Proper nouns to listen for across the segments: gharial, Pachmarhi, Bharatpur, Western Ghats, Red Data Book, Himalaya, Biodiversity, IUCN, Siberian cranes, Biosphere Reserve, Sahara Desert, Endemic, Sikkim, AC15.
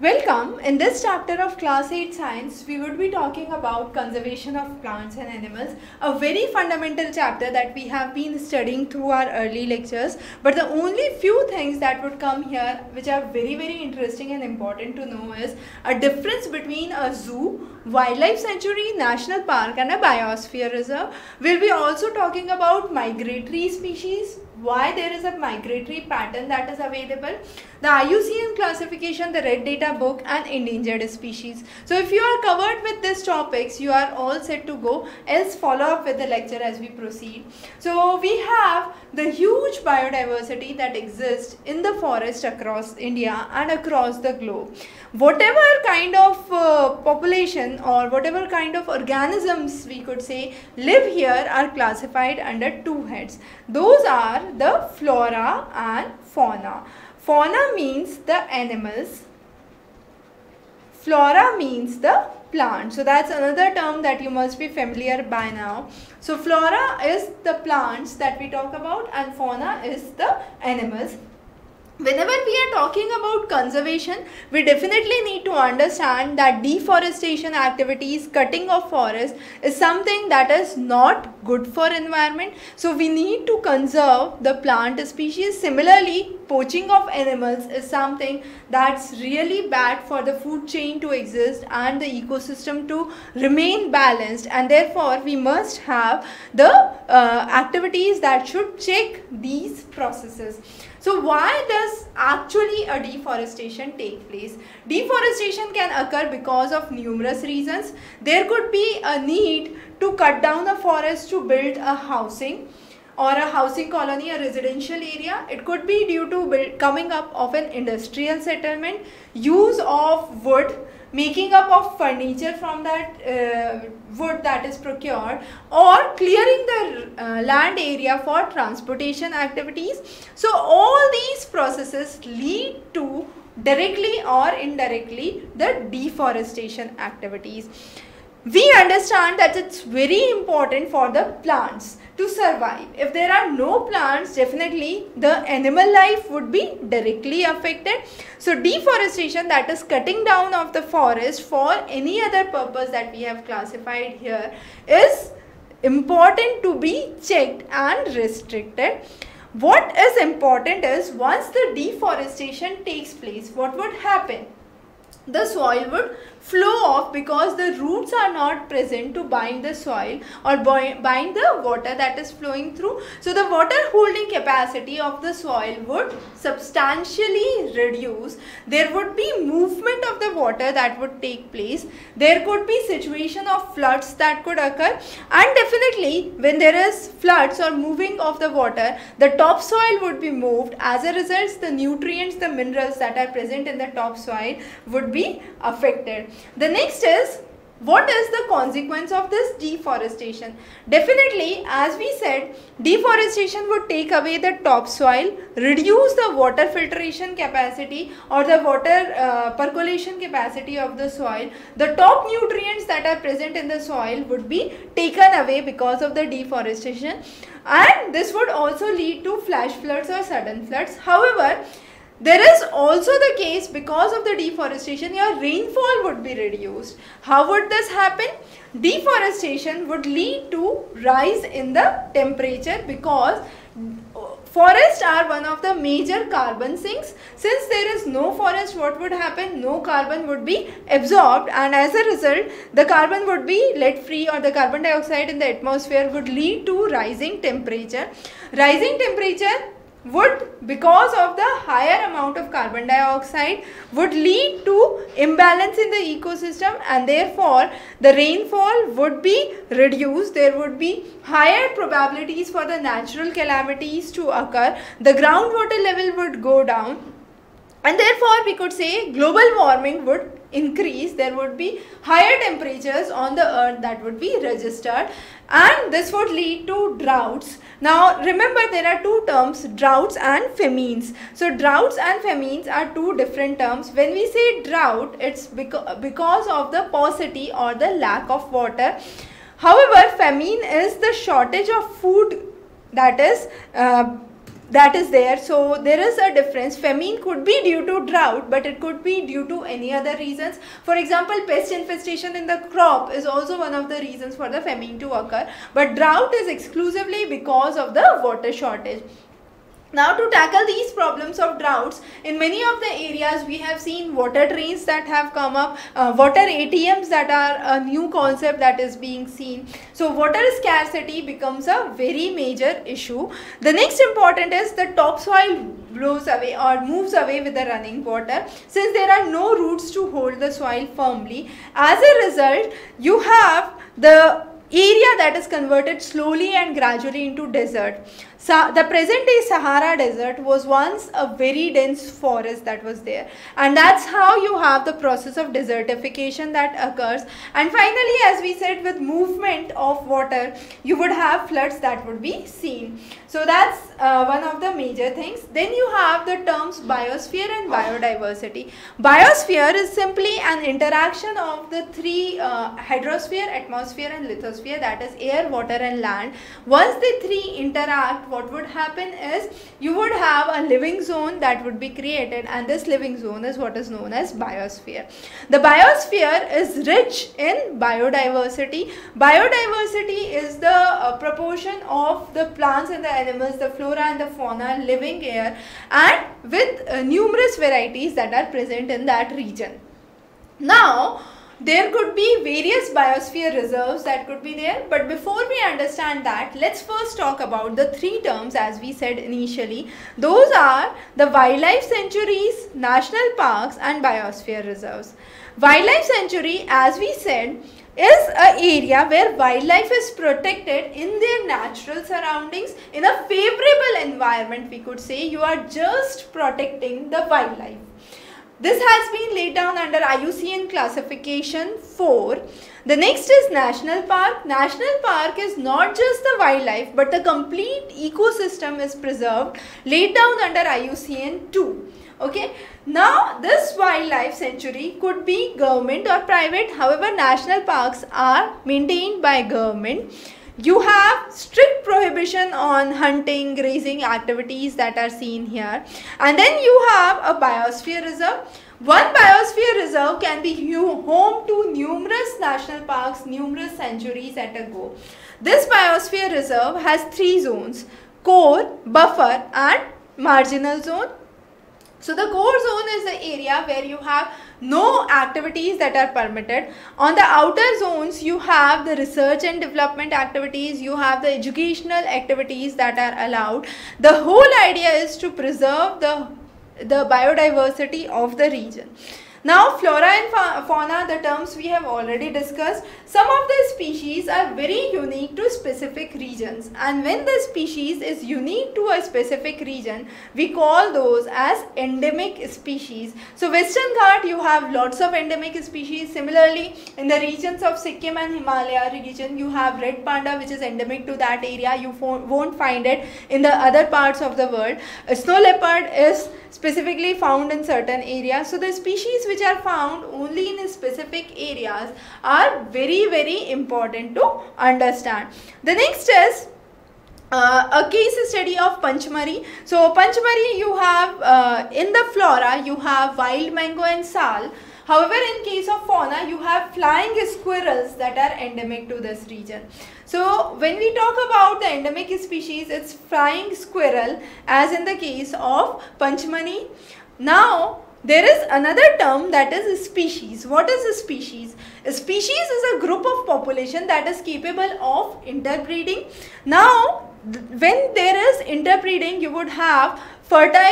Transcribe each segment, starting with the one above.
Welcome! In this chapter of Class 8 Science, we would be talking about conservation of plants and animals, a very fundamental chapter that we have been studying through our early lectures. But the only few things that would come here which are very, very interesting and important to know is a difference between a zoo, wildlife sanctuary, national park and a biosphere reserve. We'll be also talking about migratory species, why there is a migratory pattern that is available, the IUCN classification, the Red Data Book and endangered species. So if you are covered with these topics, you are all set to go. Else follow up with the lecture as we proceed. So we have the huge biodiversity that exists in the forest across India and across the globe. Whatever kind of population or whatever kind of organisms we could say live here are classified under two heads. Those are the flora and fauna. Fauna means the animals, flora means the plant. So that's another term that you must be familiar by now. So flora is the plants that we talk about and fauna is the animals. Whenever we are talking about conservation, we definitely need to understand that deforestation activities, cutting of forest is something that is not good for environment. So we need to conserve the plant species. Similarly, poaching of animals is something that's really bad for the food chain to exist and the ecosystem to remain balanced, and therefore we must have the activities that should check these processes. So why does actually a deforestation take place? Deforestation can occur because of numerous reasons. There could be a need to cut down a forest to build a housing or a housing colony, a residential area. It could be due to coming up of an industrial settlement, use of wood, making up of furniture from that wood that is procured, or clearing the land area for transportation activities. So all these processes lead to directly or indirectly the deforestation activities. We understand that it's very important for the plants to survive. If there are no plants, definitely the animal life would be directly affected. So deforestation, that is cutting down of the forest for any other purpose that we have classified here, is important to be checked and restricted. What is important is once the deforestation takes place, what would happen? The soil would flow off because the roots are not present to bind the soil or bind the water that is flowing through. So the water holding capacity of the soil would substantially reduce. There would be movement of the water that would take place. There could be situation of floods that could occur, and definitely when there is floods or moving of the water, the topsoil would be moved. As a result, the nutrients, the minerals that are present in the topsoil would be affected. The next is, what is the consequence of this deforestation? Definitely, as we said, deforestation would take away the topsoil, reduce the water filtration capacity or the water percolation capacity of the soil. The top nutrients that are present in the soil would be taken away because of the deforestation, and this would also lead to flash floods or sudden floods. However, there is also the case because of the deforestation, your rainfall would be reduced. How would this happen? Deforestation would lead to rise in the temperature because forests are one of the major carbon sinks. Since there is no forest, what would happen? No carbon would be absorbed, and as a result, the carbon would be let free, or the carbon dioxide in the atmosphere would lead to rising temperature. Rising temperature would, because of the higher amount of carbon dioxide, would lead to imbalance in the ecosystem, and therefore the rainfall would be reduced. There would be higher probabilities for the natural calamities to occur. The groundwater level would go down, and therefore we could say global warming would increase. There would be higher temperatures on the earth that would be registered, and this would lead to droughts. Now remember, there are two terms, droughts and famines. So droughts and famines are two different terms. When we say drought, it's because of the paucity or the lack of water. However, famine is the shortage of food that is that is there. So there is a difference. Famine could be due to drought, but it could be due to any other reasons. For example, pest infestation in the crop is also one of the reasons for the famine to occur, but drought is exclusively because of the water shortage. Now, to tackle these problems of droughts, in many of the areas we have seen water trains that have come up, water ATMs that are a new concept that is being seen. So water scarcity becomes a very major issue. The next important is the topsoil blows away or moves away with the running water, since there are no roots to hold the soil firmly. As a result, you have the area that is converted slowly and gradually into desert. So the present day Sahara Desert was once a very dense forest that was there, and that's how you have the process of desertification that occurs. And finally, as we said, with movement of water you would have floods that would be seen. So that's one of the major things. Then you have the terms biosphere and biodiversity. Biosphere is simply an interaction of the three hydrosphere, atmosphere and lithosphere, that is air, water and land. Once the three interact, what would happen is you would have a living zone that would be created, and this living zone is what is known as biosphere. The biosphere is rich in biodiversity. Biodiversity is the proportion of the plants and the animals, the flora and the fauna living here, and with numerous varieties that are present in that region. Now, there could be various biosphere reserves that could be there, but before we understand that, let's first talk about the three terms as we said initially. Those are the wildlife sanctuaries, national parks and biosphere reserves. Wildlife sanctuary, as we said, is an area where wildlife is protected in their natural surroundings in a favorable environment. We could say you are just protecting the wildlife. This has been laid down under IUCN classification 4. The next is national park. National park is not just the wildlife, but the complete ecosystem is preserved, laid down under IUCN 2. Okay. Now, this wildlife sanctuary could be government or private. However, national parks are maintained by government. You have strict prohibition on hunting, grazing activities that are seen here. And then you have a biosphere reserve. One biosphere reserve can be home to numerous national parks, numerous sanctuaries at a go. This biosphere reserve has three zones: core, buffer and marginal zone. So the core zone is the area where you have no activities that are permitted. On the outer zones, you have the research and development activities, you have the educational activities that are allowed. The whole idea is to preserve the biodiversity of the region. Now, flora and fauna, the terms we have already discussed. Some of the species are very unique to specific regions, and when the species is unique to a specific region, we call those as endemic species. So, Western Ghats, you have lots of endemic species. Similarly, in the regions of Sikkim and Himalaya region, you have red panda, which is endemic to that area. You won't find it in the other parts of the world. A snow leopard is specifically found in certain areas. So, the species which are found only in specific areas are very, very important to understand. The next is a case study of Pachmarhi. So, Pachmarhi, you have in the flora, you have wild mango and sal. However, in case of fauna, you have flying squirrels that are endemic to this region. So, when we talk about the endemic species, it's flying squirrel as in the case of Pachmarhi. Now, there is another term that is species. What is a species? A species is a group of population that is capable of interbreeding. Now, when there is interbreeding, you would have fertile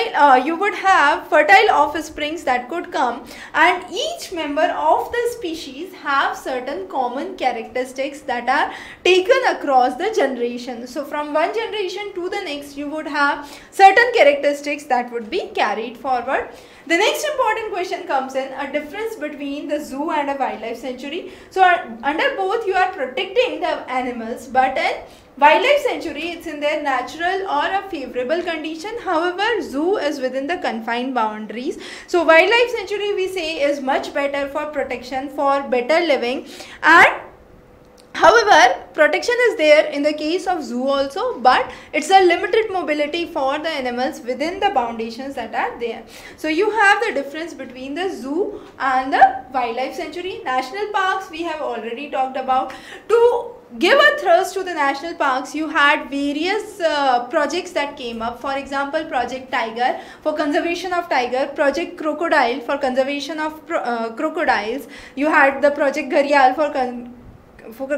offsprings that could come, and each member of the species have certain common characteristics that are taken across the generation. So from one generation to the next, you would have certain characteristics that would be carried forward. The next important question comes in: a difference between the zoo and a wildlife sanctuary. So under both you are protecting the animals, but in wildlife sanctuary, it's in their natural or a favorable condition. However, zoo is within the confined boundaries. So, wildlife sanctuary, we say, is much better for protection, for better living, and However, protection is there in the case of zoo also, but it's a limited mobility for the animals within the boundations that are there. So you have the difference between the zoo and the wildlife sanctuary. National parks we have already talked about. To give a thrust to the national parks, you had various projects that came up. For example, Project Tiger for conservation of tiger, Project Crocodile for conservation of crocodiles. You had the Project Gharial for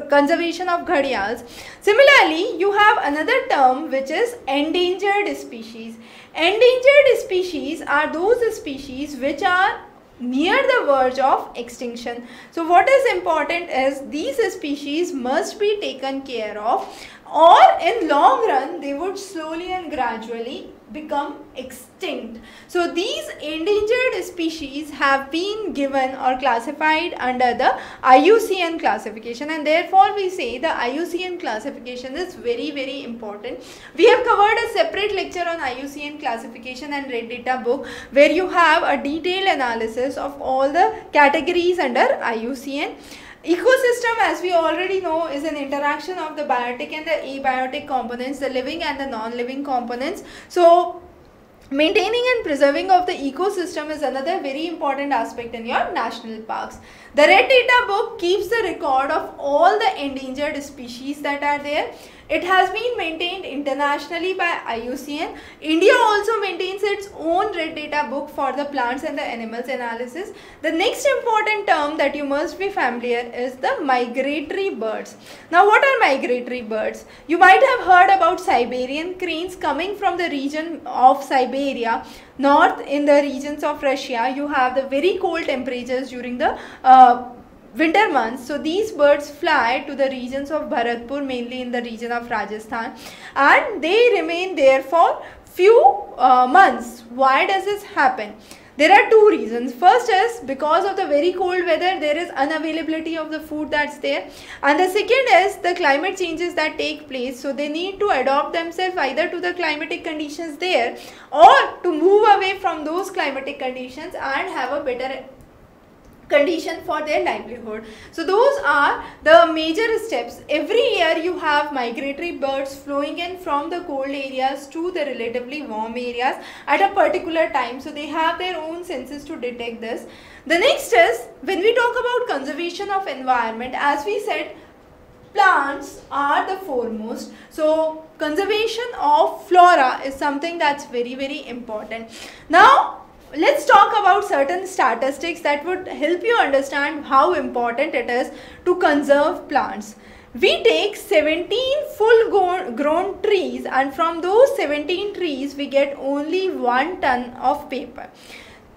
conservation of gharials. Similarly, you have another term which is endangered species. Endangered species are those species which are near the verge of extinction. So what is important is these species must be taken care of, or in long run they would slowly and gradually become extinct. So these endangered species have been given or classified under the IUCN classification, and therefore we say the IUCN classification is very, very important. We have covered a separate lecture on IUCN classification and Red Data Book, where you have a detailed analysis of all the categories under IUCN. Ecosystem, as we already know, is an interaction of the biotic and the abiotic components, the living and the non-living components. So maintaining and preserving of the ecosystem is another very important aspect in your national parks. The Red Data Book keeps the record of all the endangered species that are there. It has been maintained internationally by IUCN. India also maintains its own Red Data Book for the plants and the animals analysis. The next important term that you must be familiar is the migratory birds. Now, what are migratory birds? You might have heard about Siberian cranes coming from the region of Siberia. North in the regions of Russia, you have the very cold temperatures during the winter months. So these birds fly to the regions of Bharatpur, mainly in the region of Rajasthan, and they remain there for few months. Why does this happen? There are two reasons. First is because of the very cold weather, there is unavailability of the food that's there, and the second is the climate changes that take place. So they need to adapt themselves either to the climatic conditions there or to move away from those climatic conditions and have a better condition for their livelihood. So those are the major steps. Every year you have migratory birds flowing in from the cold areas to the relatively warm areas at a particular time. So they have their own senses to detect this. The next is, when we talk about conservation of environment, as we said, plants are the foremost. So conservation of flora is something that's very, very important. Now let's talk about certain statistics that would help you understand how important it is to conserve plants. We take 17 full grown trees, and from those 17 trees we get only 1 ton of paper.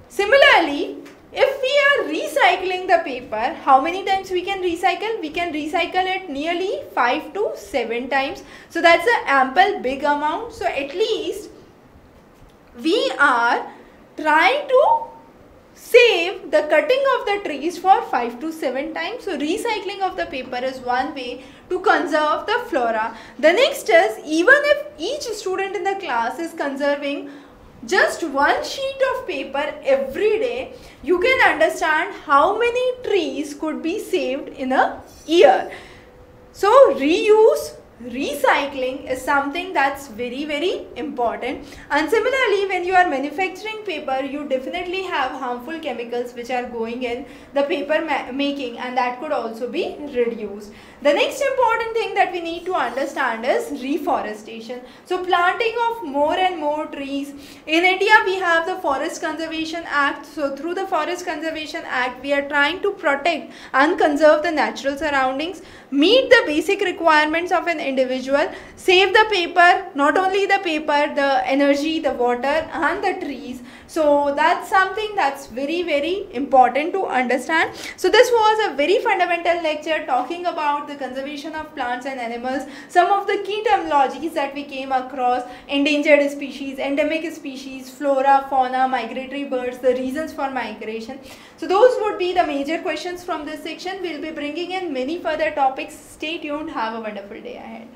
Similarly, if we are recycling the paper, how many times we can recycle? We can recycle it nearly 5 to 7 times. So that's an ample big amount. So at least we are trying to save the cutting of the trees for 5 to 7 times. So recycling of the paper is one way to conserve the flora. The next is, even if each student in the class is conserving just 1 sheet of paper every day, you can understand how many trees could be saved in a year. So reuse, recycling is something that's very, very important. And similarly, when you are manufacturing paper, you definitely have harmful chemicals which are going in the paper making, and that could also be reduced. The next important thing that we need to understand is reforestation. So planting of more and more trees. In India, we have the Forest Conservation Act. So through the Forest Conservation Act, we are trying to protect and conserve the natural surroundings, meet the basic requirements of an individual, save the paper, not only the paper, the energy, the water and the trees. So that's something that's very, very important to understand. So this was a very fundamental lecture talking about the conservation of plants and animals, some of the key terminologies that we came across: endangered species, endemic species, flora, fauna, migratory birds, the reasons for migration. So those would be the major questions from this section. We'll be bringing in many further topics. Stay tuned. Have a wonderful day ahead.